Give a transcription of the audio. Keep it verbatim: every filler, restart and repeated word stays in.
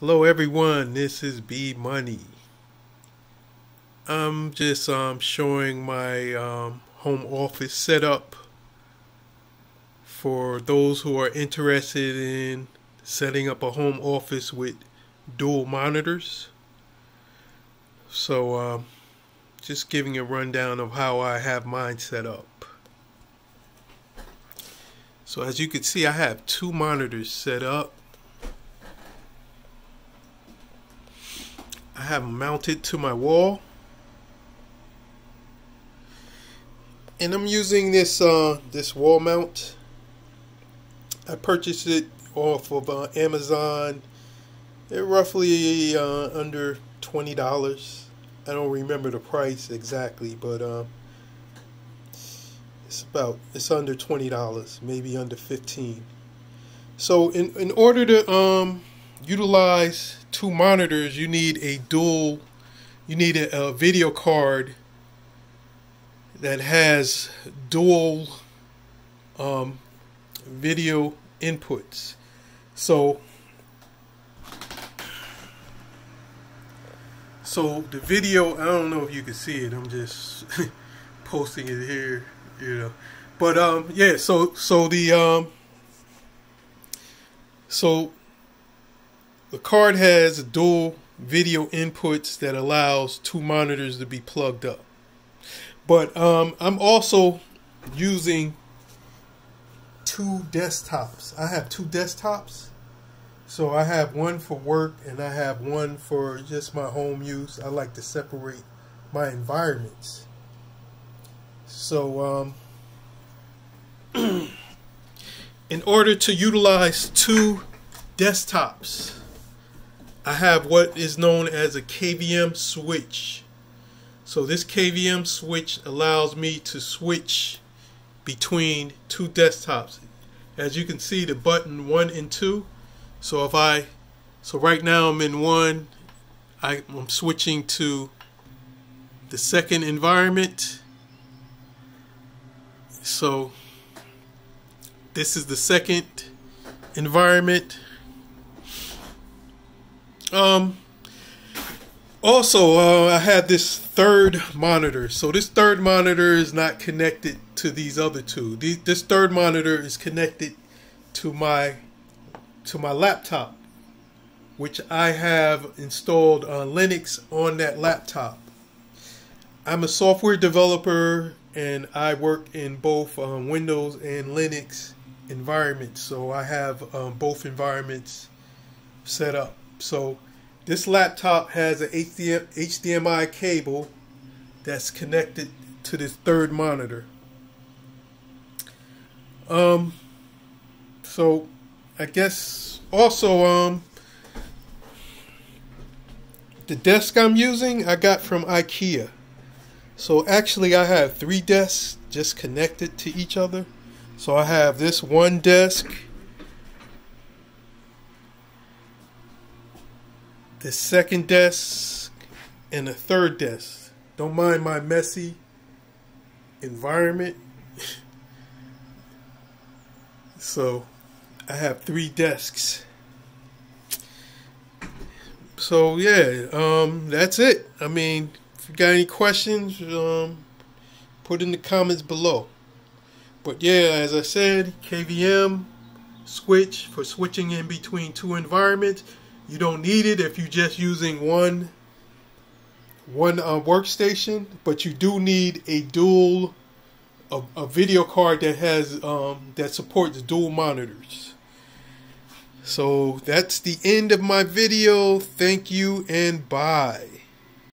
Hello everyone, this is B Money. I'm just um, showing my um, home office setup for those who are interested in setting up a home office with dual monitors. So um, just giving a rundown of how I have mine set up. So as you can see, I have two monitors set up. I have mounted to my wall, and I'm using this uh, this wall mount. I purchased it off of uh, Amazon. They're roughly uh, under twenty dollars. I don't remember the price exactly, but uh, it's about it's under twenty dollars, maybe under fifteen. So in in order to um. utilize two monitors, you need a dual you need a, a video card that has dual um, video inputs. So so the video, I don't know if you can see it, I'm just posting it here, you know, but um yeah, so so the um so the card has dual video inputs that allows two monitors to be plugged up. But um, I'm also using two desktops. I have two desktops. So I have one for work and I have one for just my home use. I like to separate my environments. So um, in order to utilize two desktops, I have what is known as a K V M switch. So this K V M switch allows me to switch between two desktops. As you can see, the button one and two. So if I, so right now I'm in one, I, I'm switching to the second environment. So this is the second environment. Um, also, uh, I had this third monitor. So this third monitor is not connected to these other two. The, this third monitor is connected to my to my laptop, which I have installed uh, Linux on that laptop. I'm a software developer, and I work in both um, Windows and Linux environments. So I have um, both environments set up. So this laptop has a H D M I cable that's connected to this third monitor. Um, so I guess also um, the desk I'm using I got from IKEA. So actually I have three desks just connected to each other. So I have this one desk, the second desk, and the third desk. Don't mind my messy environment. So I have three desks. So yeah, um, that's it. I mean, if you got any questions, um, put in the comments below. But yeah, as I said, K V M switch for switching in between two environments. You don't need it if you're just using one, one uh, workstation, but you do need a dual, a, a video card that has um, that supports dual monitors. So that's the end of my video. Thank you and bye.